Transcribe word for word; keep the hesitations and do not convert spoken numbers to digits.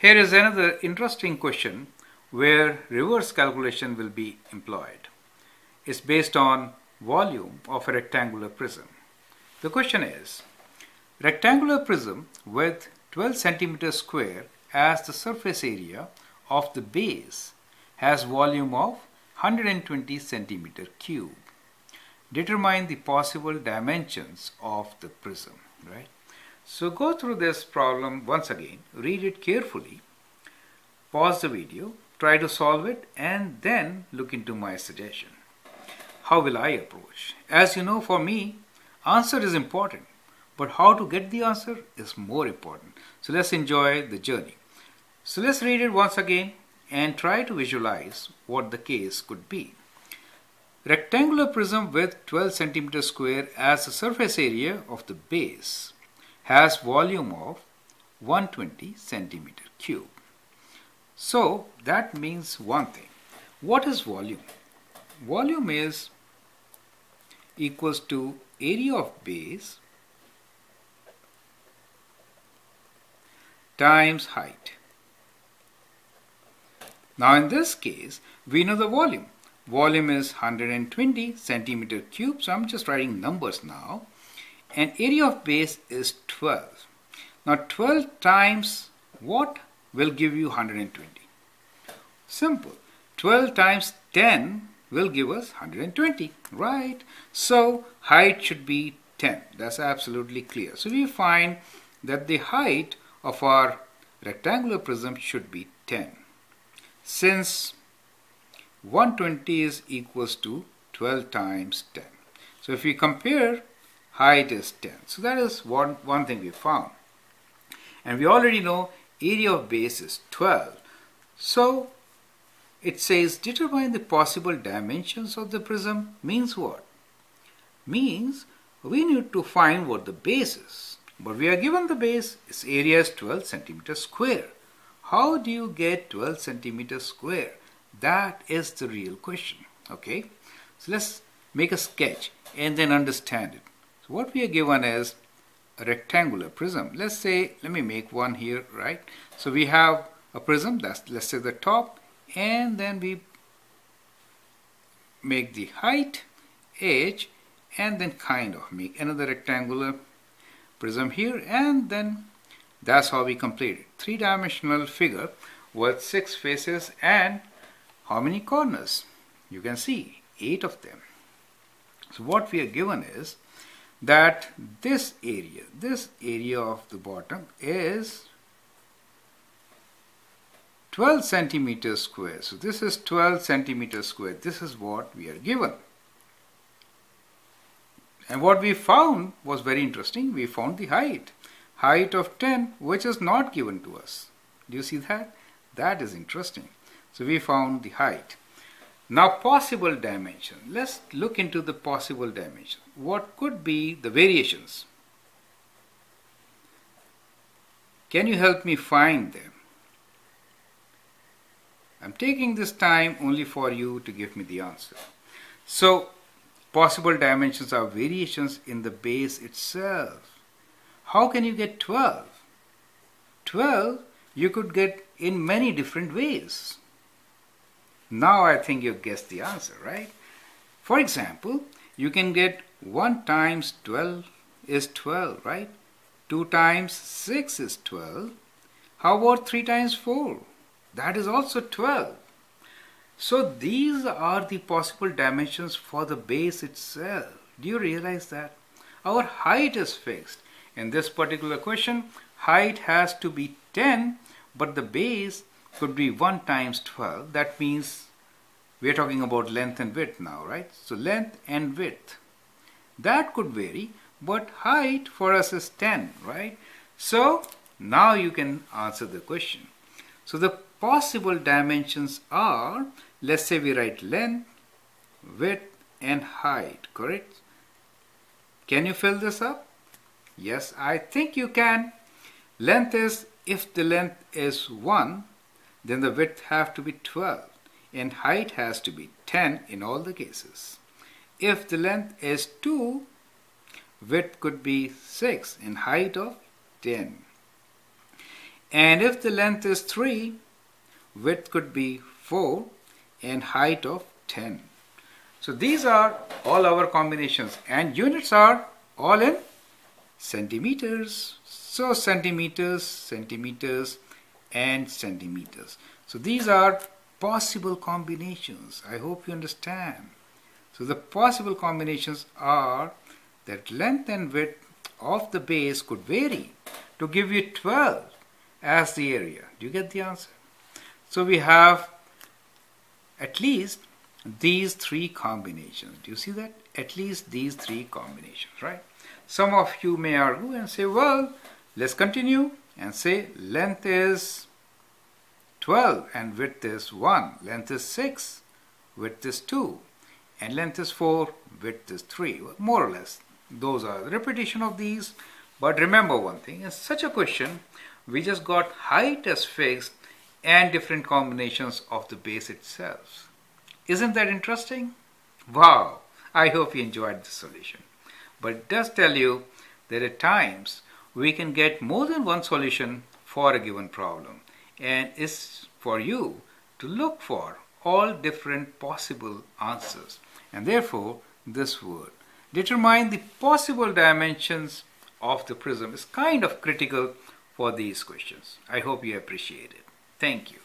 Here is another interesting question where reverse calculation will be employed. It's based on volume of a rectangular prism. The question is, rectangular prism with twelve centimeters square as the surface area of the base has volume of one hundred twenty centimeter cube. Determine the possible dimensions of the prism, right? So go through this problem once again, read it carefully, pause the video, try to solve it, and then look into my suggestion. How will I approach? As you know, for me, answer is important, but how to get the answer is more important. So let's enjoy the journey. So let's read it once again and try to visualize what the case could be. Rectangular prism with twelve centimeters square as the surface area of the base has volume of one hundred twenty centimeter cube. So that means one thing. What is volume? Volume is equals to area of base times height. Now in this case, we know the volume. Volume is one hundred twenty centimeter cube, so I'm just writing numbers now. And area of base is twelve. Now twelve times what will give you one hundred twenty? Simple. twelve times ten will give us one hundred twenty, right? So height should be ten. That's absolutely clear. So we find that the height of our rectangular prism should be ten. Since one hundred twenty is equals to twelve times ten. So if we compare, height is ten. So that is one, one thing we found. And we already know area of base is twelve. So it says determine the possible dimensions of the prism. Means what? Means we need to find what the base is. But we are given the base, its area is twelve centimeters square. How do you get twelve centimeters square? That is the real question, okay? So let's make a sketch and then understand it. So what we are given is a rectangular prism. Let's say, let me make one here, right? So we have a prism, that's, let's say the top, and then we make the height, edge, and then kind of make another rectangular prism here, and then that's how we complete it. Three-dimensional figure with six faces and how many corners? You can see eight of them. So what we are given is that this area, this area of the bottom is twelve centimeters square. So this is twelve centimeters square. This is what we are given. And what we found was very interesting. We found the height, height of ten, which is not given to us. Do you see that? That is interesting. So we found the height. Now possible dimension. Let's look into the possible dimension. What could be the variations? Can you help me find them? I'm taking this time only for you to give me the answer. So possible dimensions are variations in the base itself. How can you get twelve? twelve you could get in many different ways. Now I think you guessed the answer, right? For example, you can get one times twelve is twelve, right? two times six is twelve. How about three times four? That is also twelve. So these are the possible dimensions for the base itself. Do you realize that? Our height is fixed. In this particular question, height has to be ten, but the base could be one times twelve. That means we are talking about length and width now, right? So length and width, that could vary, but height for us is ten, right? So now you can answer the question. So the possible dimensions are, let's say we write length, width, and height, correct? Can you fill this up? Yes, I think you can. Length is, if the length is one, then the width have to be twelve and height has to be ten in all the cases. If the length is two, width could be six and height of ten. And if the length is three, width could be four and height of ten. So these are all our combinations, and units are all in centimeters. So centimeters, centimeters and centimeters. So these are possible combinations. I hope you understand. So the possible combinations are that length and width of the base could vary to give you twelve as the area. Do you get the answer? So we have at least these three combinations. Do you see that? At least these three combinations, right? Some of you may argue and say, well, let's continue and say length is twelve and width is one, length is six, width is two, and length is four, width is three. Well, more or less, those are the repetition of these. But remember one thing, in such a question, we just got height as fixed and different combinations of the base itself. Isn't that interesting? Wow! I hope you enjoyed this solution. But it does tell you that at times we can get more than one solution for a given problem, and it's for you to look for all different possible answers. And therefore this word, determine the possible dimensions of the prism, is kind of critical for these questions. I hope you appreciate it. Thank you.